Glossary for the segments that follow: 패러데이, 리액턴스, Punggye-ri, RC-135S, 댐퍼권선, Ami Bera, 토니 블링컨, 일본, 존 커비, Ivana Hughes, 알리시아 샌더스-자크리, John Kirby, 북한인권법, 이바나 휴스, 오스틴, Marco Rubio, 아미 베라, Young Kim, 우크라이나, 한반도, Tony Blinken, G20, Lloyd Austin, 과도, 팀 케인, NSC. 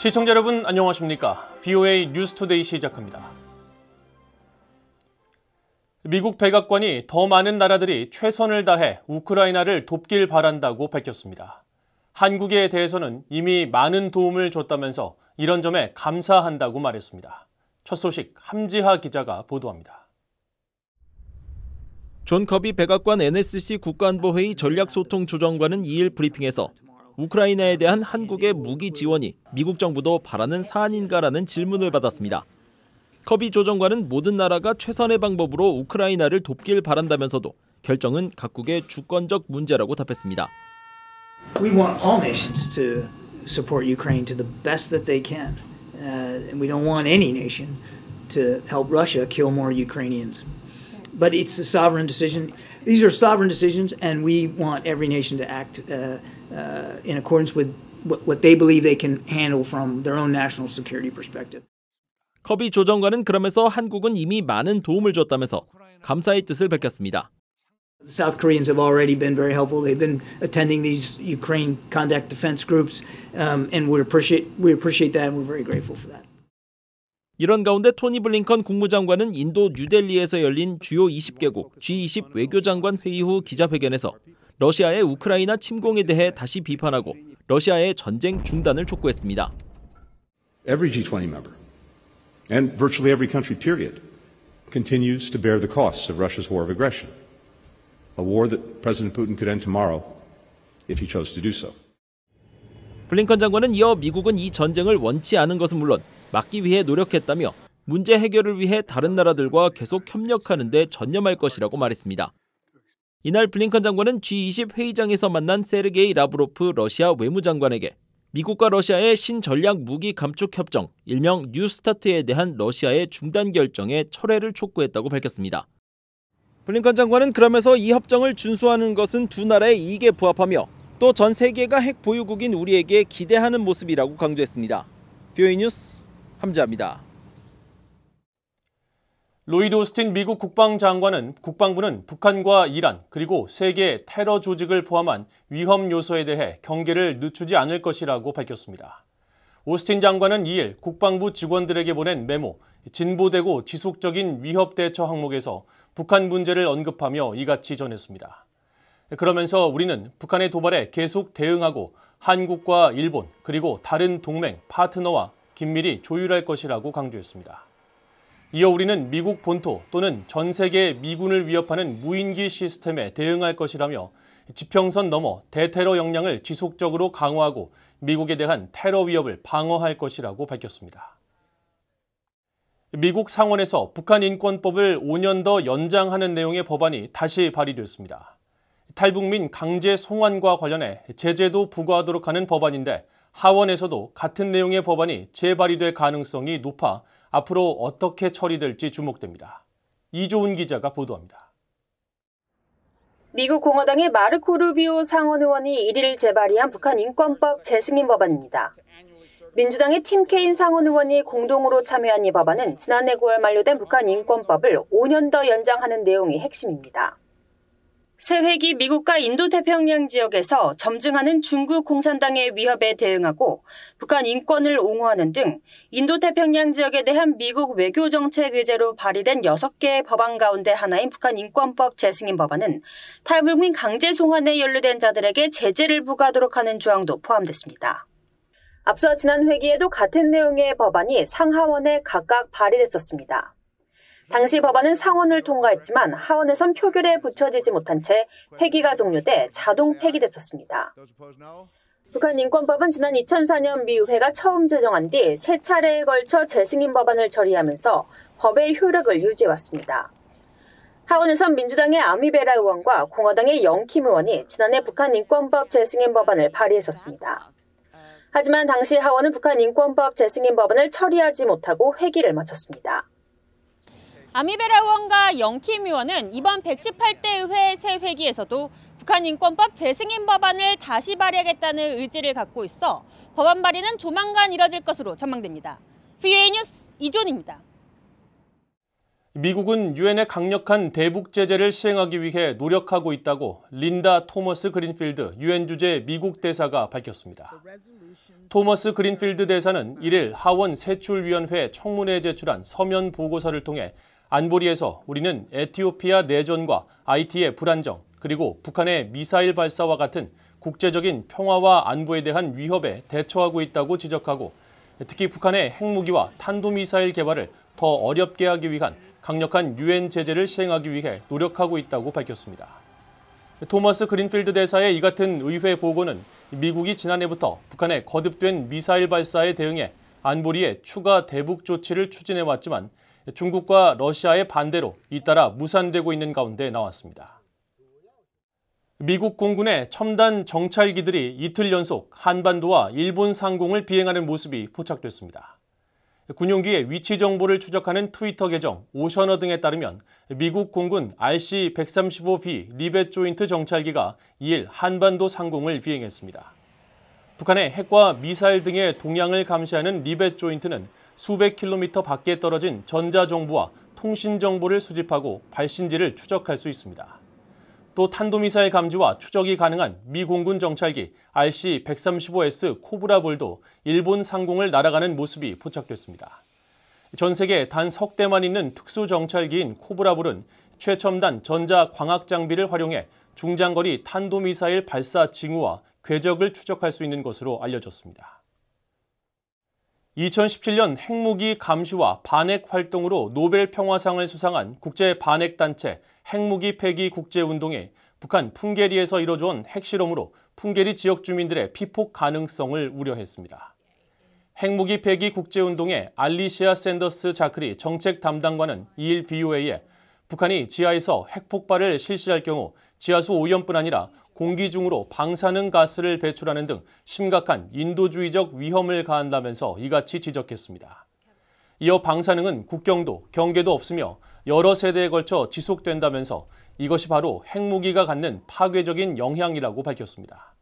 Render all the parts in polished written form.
시청자 여러분 안녕하십니까? VOA 뉴스투데이 시작합니다. 미국 백악관이 더 많은 나라들이 최선을 다해 우크라이나를 돕길 바란다고 밝혔습니다. 한국에 대해서는 이미 많은 도움을 줬다면서 이런 점에 감사한다고 말했습니다. 첫 소식 함지하 기자가 보도합니다. 존 커비 백악관 NSC 국가안보회의 전략소통조정관은 2일 브리핑에서 우크라이나에 대한 한국의 무기 지원이 미국 정부도 바라는 사안인가라는 질문을 받았습니다. 커비 조정관은 모든 나라가 최선의 방법으로 우크라이나를 돕길 바란다면서도 결정은 각국의 주권적 문제라고 답했습니다. We want all nations to support Ukraine to the best that they can. And we don't want any nation to help Russia kill more Ukrainians. But it's a sovereign decision. These are sovereign decisions, and we want every nation to act in accordance with what they believe they can handle from their own national security perspective. 커비 조정관은 그러면서 한국은 이미 많은 도움을 줬다면서 감사의 뜻을 밝혔습니다. The South Koreans have already been very helpful. They've been attending these Ukraine contact defense groups, and we appreciate that, and we're very grateful for that. 이런 가운데 토니 블링컨 국무장관은 인도 뉴델리에서 열린 주요 20개국 G20 외교장관 회의 후 기자회견에서 러시아의 우크라이나 침공에 대해 다시 비판하고 러시아의 전쟁 중단을 촉구했습니다. Every G20 member and virtually every country period continues to bear the costs of Russia's war of aggression. A war that President Putin could end tomorrow if he chose to do so. 블링컨 장관은 이어 미국은 이 전쟁을 원치 않은 것은 물론 막기 위해 노력했다며 문제 해결을 위해 다른 나라들과 계속 협력하는 데 전념할 것이라고 말했습니다. 이날 블링컨 장관은 G20 회의장에서 만난 세르게이 라브로프 러시아 외무장관에게 미국과 러시아의 신전략 무기 감축 협정, 일명 뉴스타트에 대한 러시아의 중단 결정에 철회를 촉구했다고 밝혔습니다. 블링컨 장관은 그러면서 이 협정을 준수하는 것은 두 나라의 이익에 부합하며 또 전 세계가 핵 보유국인 우리에게 기대하는 모습이라고 강조했습니다. VOA 뉴스 함지아입니다. 로이드 오스틴 미국 국방장관은 국방부는 북한과 이란 그리고 세계 테러 조직을 포함한 위험 요소에 대해 경계를 늦추지 않을 것이라고 밝혔습니다. 오스틴 장관은 2일 국방부 직원들에게 보낸 메모 진보되고 지속적인 위협 대처 항목에서 북한 문제를 언급하며 이같이 전했습니다. 그러면서 우리는 북한의 도발에 계속 대응하고 한국과 일본 그리고 다른 동맹 파트너와 긴밀히 조율할 것이라고 강조했습니다. 이어 우리는 미국 본토 또는 전 세계 미군을 위협하는 무인기 시스템에 대응할 것이라며 지평선 넘어 대테러 역량을 지속적으로 강화하고 미국에 대한 테러 위협을 방어할 것이라고 밝혔습니다. 미국 상원에서 북한 인권법을 5년 더 연장하는 내용의 법안이 다시 발의됐습니다. 탈북민 강제 송환과 관련해 제재도 부과하도록 하는 법안인데 하원에서도 같은 내용의 법안이 재발의될 가능성이 높아 앞으로 어떻게 처리될지 주목됩니다. 이조은 기자가 보도합니다. 미국 공화당의 마르코 루비오 상원 의원이 1일 재발의한 북한 인권법 재승인 법안입니다. 민주당의 팀 케인 상원 의원이 공동으로 참여한 이 법안은 지난해 9월 만료된 북한 인권법을 5년 더 연장하는 내용이 핵심입니다. 새회기 미국과 인도태평양 지역에서 점증하는 중국 공산당의 위협에 대응하고 북한 인권을 옹호하는 등 인도태평양 지역에 대한 미국 외교정책 의제로 발의된 6개의 법안 가운데 하나인 북한 인권법 재승인 법안은 탈북민 강제 송환에 연루된 자들에게 제재를 부과하도록 하는 조항도 포함됐습니다. 앞서 지난 회기에도 같은 내용의 법안이 상하원에 각각 발의됐었습니다. 당시 법안은 상원을 통과했지만 하원에선 표결에 붙여지지 못한 채 회기가 종료돼 자동 폐기됐었습니다. 북한 인권법은 지난 2004년 미 의회가 처음 제정한 뒤 세 차례에 걸쳐 재승인 법안을 처리하면서 법의 효력을 유지해왔습니다. 하원에선 민주당의 아미 베라 의원과 공화당의 영킴 의원이 지난해 북한 인권법 재승인 법안을 발의했었습니다. 하지만 당시 하원은 북한 인권법 재승인 법안을 처리하지 못하고 회기를 마쳤습니다. 아미베라 의원과 영킴 의원은 이번 118대 의회 새 회기에서도 북한 인권법 재승인 법안을 다시 발의하겠다는 의지를 갖고 있어 법안 발의는 조만간 이뤄질 것으로 전망됩니다. VOA 뉴스 이존입니다. 미국은 유엔의 강력한 대북 제재를 시행하기 위해 노력하고 있다고 린다 토머스-그린필드 유엔 주재 미국 대사가 밝혔습니다. 토머스-그린필드 대사는 1일 하원 세출위원회 청문회에 제출한 서면 보고서를 통해 안보리에서 우리는 에티오피아 내전과 IT의 불안정 그리고 북한의 미사일 발사와 같은 국제적인 평화와 안보에 대한 위협에 대처하고 있다고 지적하고 특히 북한의 핵무기와 탄도미사일 개발을 더 어렵게 하기 위한 강력한 유엔 제재를 시행하기 위해 노력하고 있다고 밝혔습니다. 토머스 그린필드 대사의 이 같은 의회 보고는 미국이 지난해부터 북한의 거듭된 미사일 발사에 대응해 안보리에 추가 대북 조치를 추진해왔지만 중국과 러시아의 반대로 잇따라 무산되고 있는 가운데 나왔습니다. 미국 공군의 첨단 정찰기들이 이틀 연속 한반도와 일본 상공을 비행하는 모습이 포착됐습니다. 군용기의 위치 정보를 추적하는 트위터 계정 오셔너 등에 따르면 미국 공군 RC-135B 리벳 조인트 정찰기가 2일 한반도 상공을 비행했습니다. 북한의 핵과 미사일 등의 동향을 감시하는 리벳 조인트는 수백 킬로미터 밖에 떨어진 전자정보와 통신정보를 수집하고 발신지를 추적할 수 있습니다. 또 탄도미사일 감지와 추적이 가능한 미 공군 정찰기 RC-135S 코브라볼도 일본 상공을 날아가는 모습이 포착됐습니다. 전 세계에 단 석 대만 있는 특수정찰기인 코브라볼은 최첨단 전자광학 장비를 활용해 중장거리 탄도미사일 발사 징후와 궤적을 추적할 수 있는 것으로 알려졌습니다. 2017년 핵무기 감시와 반핵 활동으로 노벨 평화상을 수상한 국제 반핵단체 핵무기 폐기 국제운동이 북한 풍계리에서 이뤄준 핵실험으로 풍계리 지역 주민들의 피폭 가능성을 우려했습니다. 핵무기 폐기 국제운동의 알리시아 샌더스-자크리 정책 담당관은 2일 VOA에 북한이 지하에서 핵폭발을 실시할 경우 지하수 오염뿐 아니라 공기 중으로 방사능 가스를 배출하는 등 심각한 인도주의적 위험을 가한다면서 이같이 지적했습니다. 이어 방사능은 국경도 경계도 없으며 여러 세대에 걸쳐 지속된다면서 이것이 바로 핵무기가 갖는 파괴적인 영향이라고 밝혔습니다.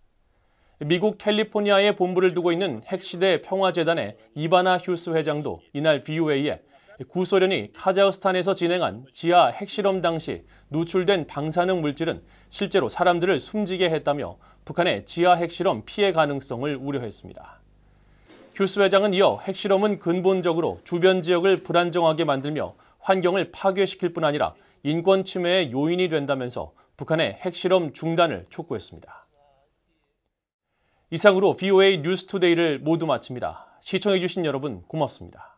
미국 캘리포니아에 본부를 두고 있는 핵시대 평화재단의 이바나 휴스 회장도 이날 VOA에 구소련이 카자흐스탄에서 진행한 지하 핵실험 당시 누출된 방사능 물질은 실제로 사람들을 숨지게 했다며 북한의 지하 핵실험 피해 가능성을 우려했습니다. 휴스 회장은 이어 핵실험은 근본적으로 주변 지역을 불안정하게 만들며 환경을 파괴시킬 뿐 아니라 인권 침해의 요인이 된다면서 북한의 핵실험 중단을 촉구했습니다. 이상으로 VOA 뉴스투데이를 모두 마칩니다. 시청해주신 여러분 고맙습니다.